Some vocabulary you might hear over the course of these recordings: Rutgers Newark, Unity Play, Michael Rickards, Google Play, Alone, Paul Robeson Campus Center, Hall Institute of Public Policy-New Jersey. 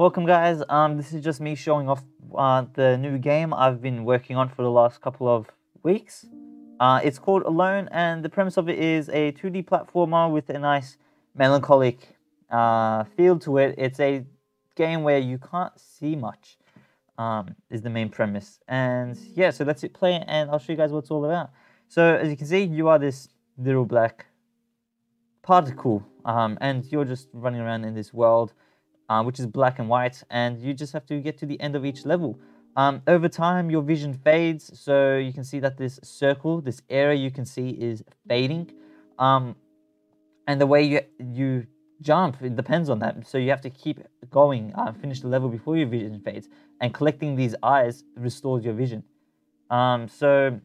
Welcome guys, this is just me showing off the new game I've been working on for the last couple of weeks. It's called Alone, and the premise of it is a 2D platformer with a nice melancholic feel to it. It's a game where you can't see much, is the main premise. And yeah, so let's play it and I'll show you guys what it's all about. So as you can see, you are this little black particle, and you're just running around in this world, which is black and white, and you just have to get to the end of each level. Over time, your vision fades, so you can see that this circle, this area you can see, is fading. And the way you jump, it depends on that, so you have to keep going, finish the level before your vision fades, and collecting these eyes restores your vision. So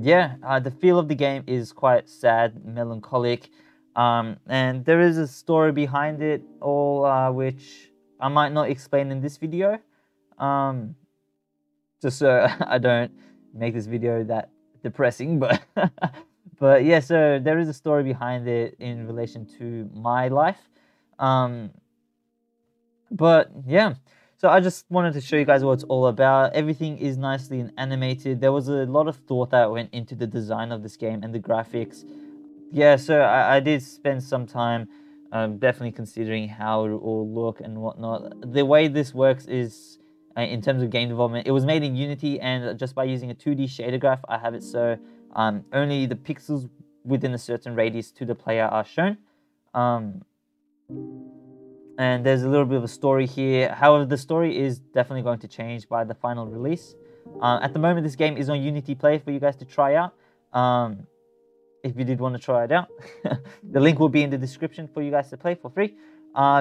yeah, the feel of the game is quite sad, melancholic, and there is a story behind it all, which I might not explain in this video, just so I don't make this video that depressing, but but yeah, so there is a story behind it in relation to my life, but yeah, so I just wanted to show you guys what it's all about. Everything is nicely animated. There was a lot of thought that went into the design of this game and the graphics. Yeah, so I did spend some time definitely considering how it all look and whatnot. The way this works is, in terms of game development, it was made in Unity, and just by using a 2D shader graph, I have it so only the pixels within a certain radius to the player are shown. And there's a little bit of a story here. However, the story is definitely going to change by the final release. At the moment, this game is on Unity Play for you guys to try out. If you did want to try it out, the link will be in the description for you guys to play for free.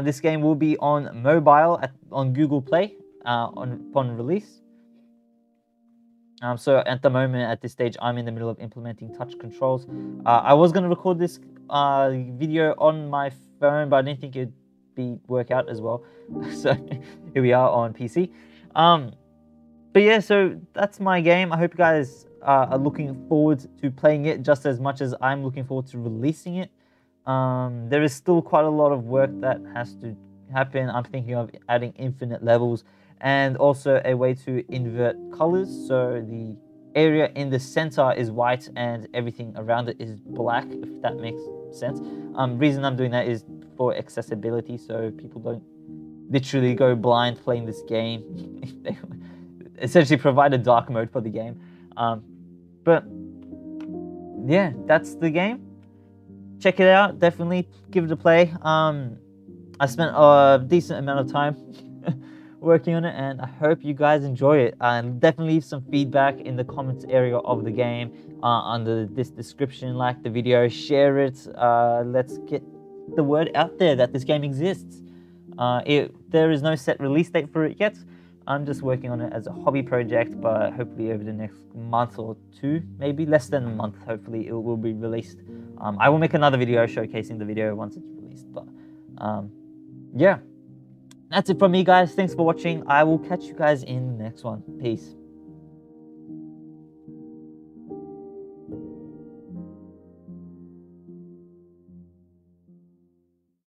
This game will be on mobile on Google Play upon release. So at the moment, at this stage, I'm in the middle of implementing touch controls. I was going to record this video on my phone, but I didn't think it'd work out as well. So here we are on PC. But yeah, so that's my game. I hope you guys are looking forward to playing it just as much as I'm looking forward to releasing it. There is still quite a lot of work that has to happen. I'm thinking of adding infinite levels and also a way to invert colors. So the area in the center is white and everything around it is black, if that makes sense. Reason I'm doing that is for accessibility, so people don't literally go blind playing this game. They essentially provide a dark mode for the game. But yeah, that's the game. Check it out, definitely give it a play. I spent a decent amount of time working on it, and I hope you guys enjoy it. And definitely leave some feedback in the comments area of the game, under this description. Like the video, share it, let's get the word out there that this game exists. There is no set release date for it yet. I'm just working on it as a hobby project, but hopefully over the next month or two, maybe less than a month, hopefully it will be released. I will make another video showcasing the video once it's released, but yeah. That's it from me, guys. Thanks for watching. I will catch you guys in the next one. Peace.